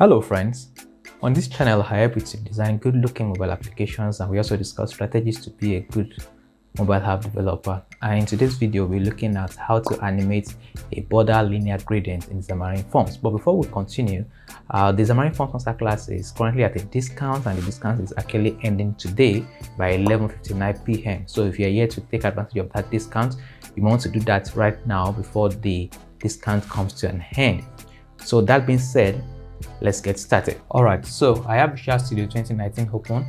Hello friends, on this channel I help you to design good looking mobile applications, and we also discuss strategies to be a good mobile app developer. And in today's video we're looking at how to animate a border linear gradient in Xamarin Forms. But before we continue, the Xamarin Forms masterclass is currently at a discount, and the discount is actually ending today by 11:59 p.m. so if you're here to take advantage of that discount, you want to do that right now before the discount comes to an end. So that being said, let's get started. All right, so I have Visual Studio 2019 open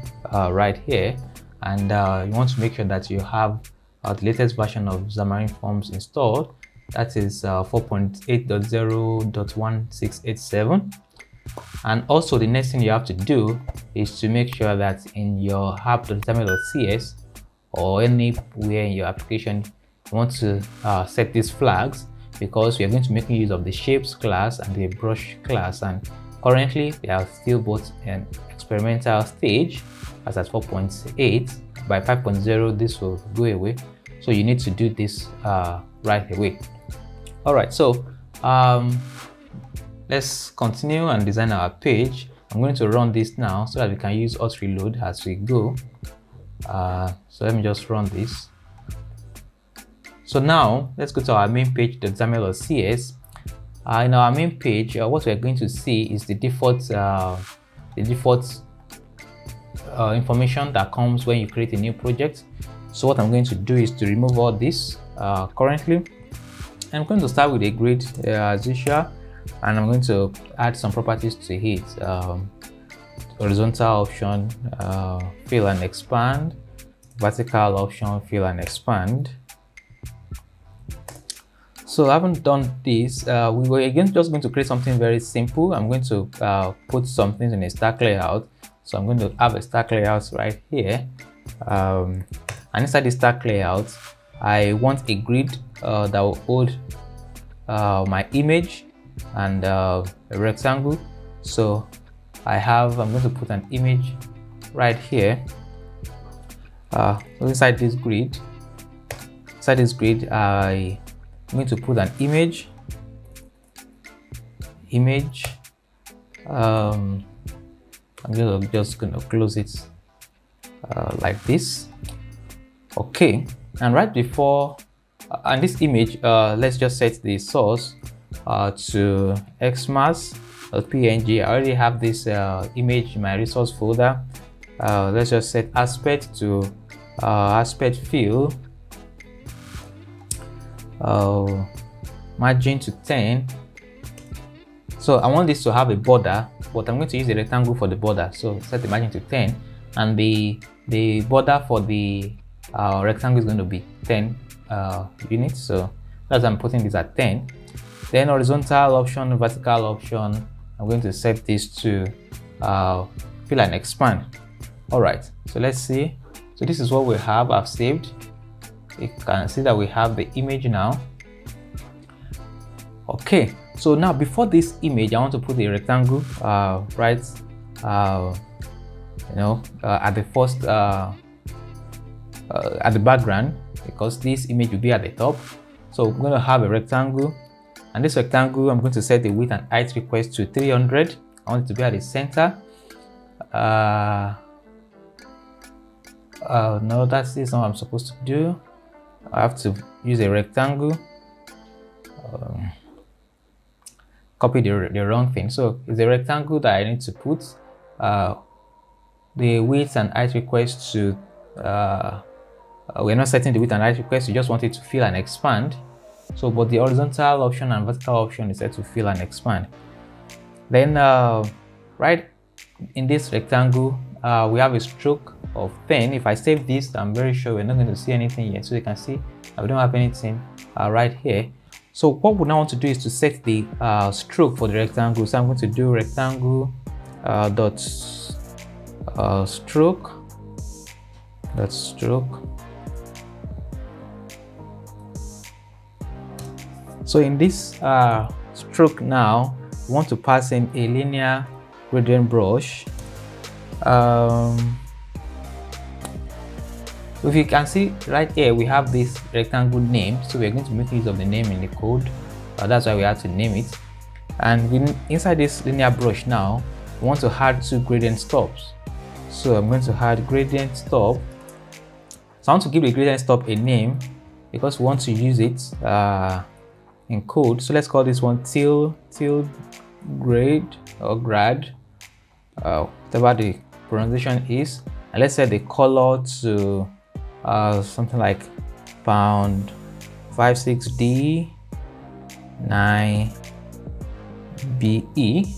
right here, and you want to make sure that you have the latest version of Xamarin Forms installed. That is 4.8.0.1687. And also the next thing you have to do is to make sure that in your app.xaml.cs or anywhere in your application, you want to set these flags, because we are going to make use of the shapes class and the brush class, and currently they are still both in experimental stage as at 4.8. By 5.0 this will go away, so you need to do this right away. All right, so let's continue and design our page. I'm going to run this now so that we can use auto reload as we go. So let me just run this. So now let's go to our MainPage.xaml.cs. In our main page, what we're going to see is the default information that comes when you create a new project. So what I'm going to do is to remove all this currently. I'm going to start with a grid as usual, and I'm going to add some properties to it. Horizontal option, fill and expand. Vertical option, fill and expand. So I haven't done this. We were again just going to create something very simple. I'm going to put some things in a stack layout. So I'm going to have a stack layout right here. And inside the stack layout, I want a grid that will hold my image and a rectangle. So I'm going to put an image right here. Inside this grid, I'm going to put an image. I'm just going to close it like this. Okay, and right before and this image, let's just set the source to xmas.png. I already have this image in my resource folder. Let's just set aspect to aspect field. Margin to 10. So I want this to have a border, but I'm going to use a rectangle for the border. So set the margin to 10, and the border for the rectangle is going to be 10 units. So that's why I'm putting this at 10. Then horizontal option, vertical option, I'm going to set this to fill and expand. All right, so let's see. So this is what we have. I've saved. You can see that we have the image now. Okay, so now before this image, I want to put the rectangle right at the background, because this image will be at the top. So we're going to have a rectangle, and this rectangle, I'm going to set the width and height request to 300. I want it to be at the center. No, that's not what I'm supposed to do. I have to use a rectangle. Copy the wrong thing. So it's a rectangle that I need to put the width and height request to. We're not setting the width and height request. We just want it to fill and expand. So, but the horizontal option and vertical option is set to fill and expand. Then, right in this rectangle, we have a stroke of 10. If I save this, I'm very sure we're not going to see anything yet. So you can see I don't have anything right here. So what we now want to do is to set the stroke for the rectangle. So I'm going to do rectangle dot stroke. So in this stroke now, we want to pass in a linear gradient brush. If you can see right here, we have this rectangle name, so we're going to make use of the name in the code. That's why we have to name it. And inside this linear brush now, we want to add two gradient stops. So I'm going to add gradient stop. So I want to give the gradient stop a name because we want to use it in code. So let's call this one grade or grad, whatever the pronunciation is. And let's set the color to something like pound 56D9BE.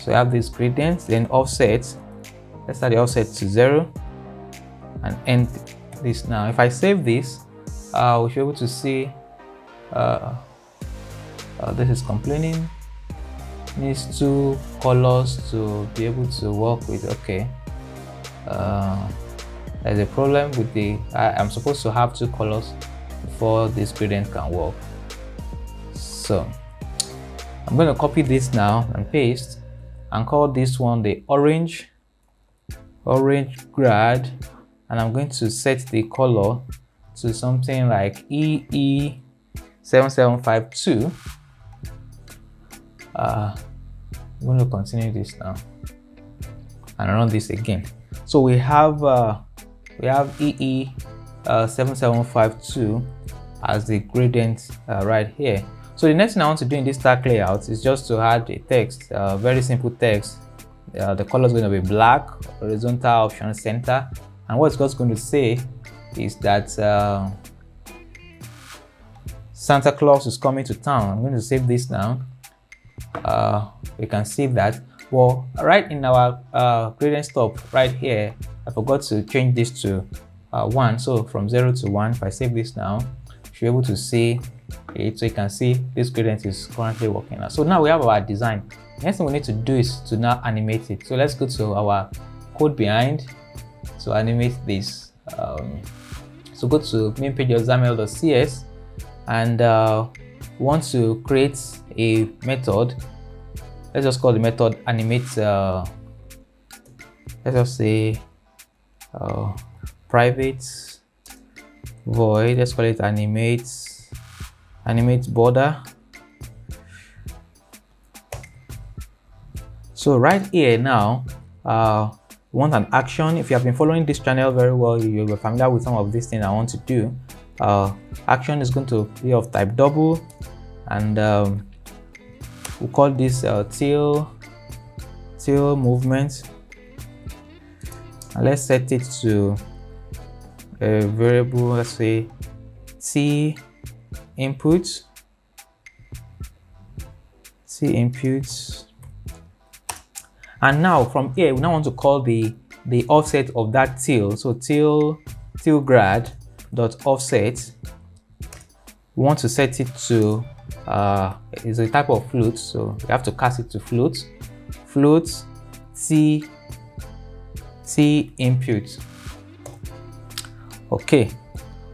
So I have these gradients, then offset. Let's start the offset to 0 and end this now. If I save this, we should be able to see this is complaining. Needs two colors to be able to work with. Okay, there's a problem with the. I'm supposed to have two colors before this gradient can work. So I'm going to copy this now and paste and call this one the orange grad, and I'm going to set the color to something like EE7752. I'm going to continue this now and run this again. So we have EE7752 as the gradient right here. So the next thing I want to do in this stack layout is just to add a text, very simple text. The color is going to be black, horizontal option center, and what it's just going to say is that Santa Claus is coming to town. I'm going to save this now. We can save that. Well, right in our gradient stop right here, I forgot to change this to 1. So from 0 to 1, if I save this now, you should be able to see it. So you can see this gradient is currently working now. So now we have our design. Next thing we need to do is to now animate it. So let's go to our code behind to animate this. So go to MainPage.xaml.cs and we want to create a method. Let's just call the method animate. Let's just say private void. Let's call it animate border. So right here now, we want an action. If you have been following this channel very well, you will be familiar with some of these things I want to do. Action is going to be of type double, and we'll call this till movement. And let's set it to a variable. Let's say t inputs. And now from here, we now want to call the offset of that till. So till grad dot offset. We want to set it to is a type of float, so we have to cast it to float t input. Okay,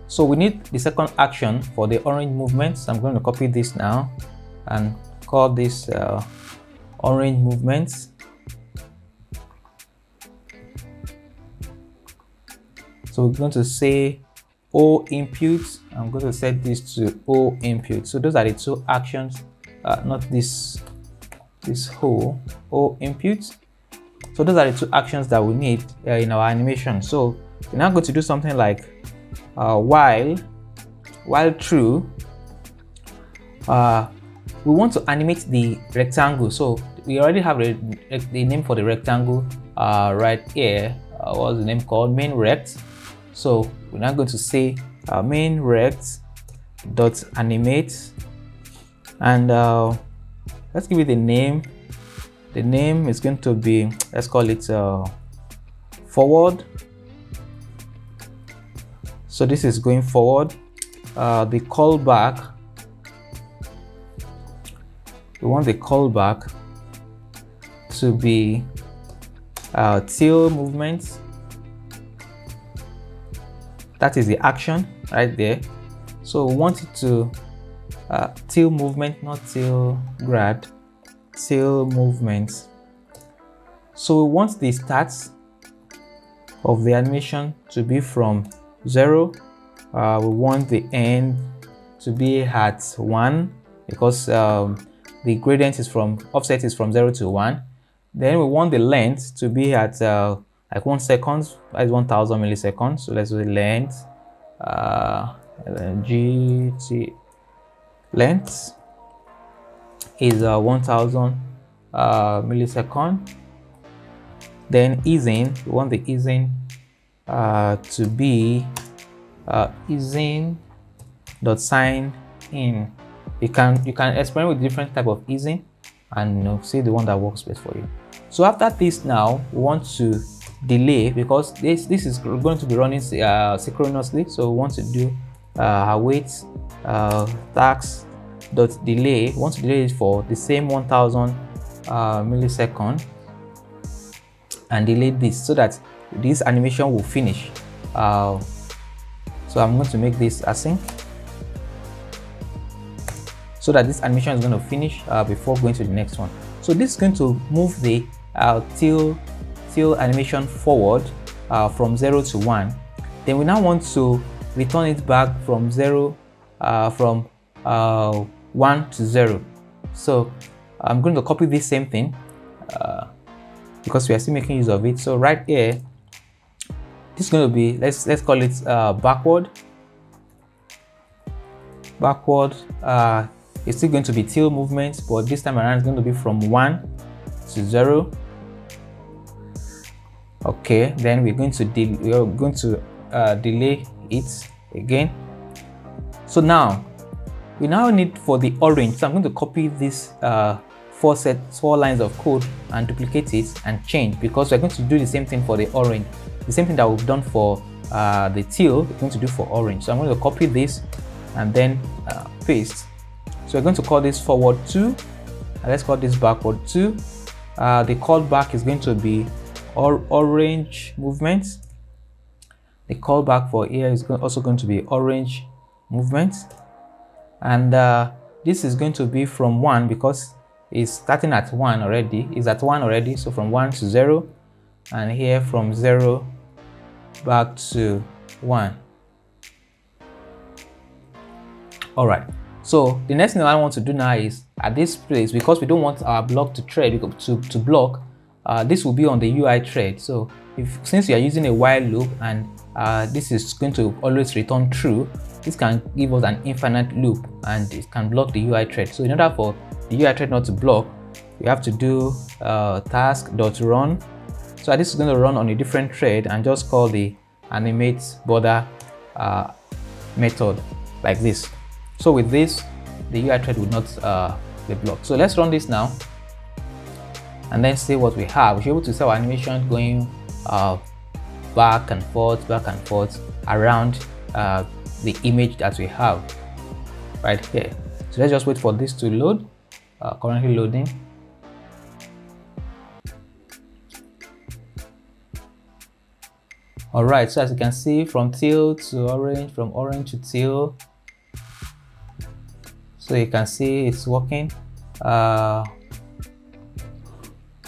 so we need the second action for the orange movement. So I'm going to copy this now and call this orange movement. So we're going to say O input. I'm going to set this to O input. So those are the two actions, not this whole O input. So those are the two actions that we need in our animation. So we're now going to do something like while true. We want to animate the rectangle. So we already have the name for the rectangle right here. What's the name called? Main rect. So we're now going to say main rect dot animate, and let's give it a name. The name is going to be, let's call it forward. So this is going forward. The callback, we want the callback to be till movement. That is the action right there. So we want it to till movement, not till grad, till movement. So we want the start of the animation to be from 0. We want the end to be at 1 because the gradient is from offset is from 0 to 1. Then we want the length to be at like 1 second, that is 1000 milliseconds. So let's do the length, GT length is 1000 millisecond. Then easing, we want the easing to be easing.sign in. You can experiment with different type of easing and see the one that works best for you. So after this, now we want to delay, because this is going to be running synchronously. So we want to do await tax.delay. We want to delay it for the same 1000 millisecond and delay this, so that this animation will finish. So I'm going to make this async, so that this animation is going to finish before going to the next one. So this is going to move the till animation forward from 0 to 1. Then we now want to return it back from 1 to 0. So I'm going to copy this same thing because we are still making use of it. So right here, this is going to be, let's call it backward. It's still going to be till movement, but this time around it's going to be from 1 to 0. Okay, then we're going to delay it again. So now we need for the orange. So I'm going to copy this four lines of code and duplicate it and change, because we're going to do the same thing for the orange. The same thing that we've done for the teal, we're going to do for orange. So I'm going to copy this and then paste. So we're going to call this forward 2, and let's call this backward 2. The callback is going to be orange movement. The callback for here is also going to be orange movement, and this is going to be from 1, because it's starting at 1 already. It's at 1 already, so from 1 to 0, and here from 0 back to 1. All right. So the next thing I want to do now is, at this place, because we don't want our block to thread, to block, this will be on the UI thread. So since you are using a while loop, and this is going to always return true, this can give us an infinite loop and it can block the UI thread. So in order for the UI thread not to block, we have to do task.run. So this is going to run on a different thread, and just call the animate border method like this. So with this, the UI thread would not be blocked. So let's run this now and then see what we have. We should be able to see our animation going back and forth around the image that we have right here. So let's just wait for this to load. Currently loading. All right, so as you can see, from teal to orange, from orange to teal. So you can see it's working. The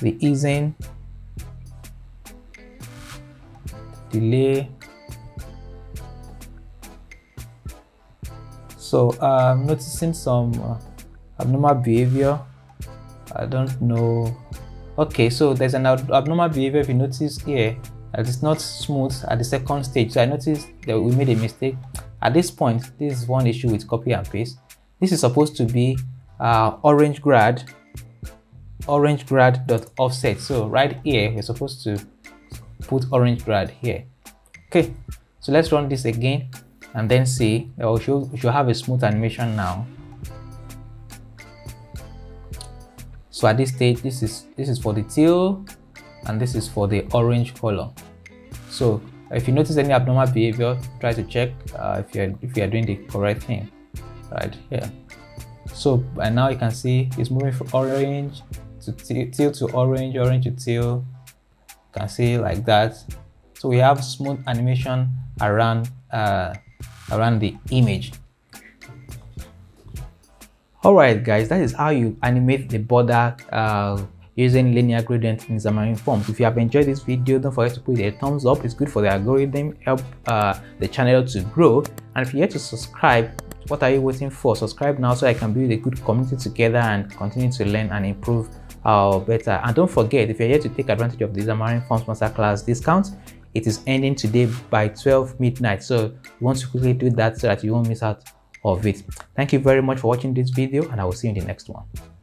easing, delay. So I'm noticing some abnormal behavior. I don't know. Okay, so there's an abnormal behavior. If you notice here, it's not smooth at the second stage. So I noticed that we made a mistake. At this point, this is one issue with copy and paste. This is supposed to be orange grad dot offset. So right here, we're supposed to put orange grad here. Okay, so let's run this again and then see. We should have a smooth animation now. So at this stage, this is for the teal, and this is for the orange color. So if you notice any abnormal behavior, try to check if you are doing the correct thing. Right here. So and now you can see it's moving from orange to teal to orange, orange to teal. You can see like that. So we have smooth animation around around the image. All right, guys, that is how you animate the border using linear gradient in Xamarin Forms. If you have enjoyed this video, don't forget to put a thumbs up. It's good for the algorithm, help the channel to grow. And if you're yet to subscribe What are you waiting for? Subscribe now so I can build a good community together and continue to learn and improve better. And don't forget, if you're here to take advantage of the Xamarin Forms Masterclass discount, it is ending today by 12 midnight. So you want to quickly do that so that you won't miss out of it. Thank you very much for watching this video, and I will see you in the next one.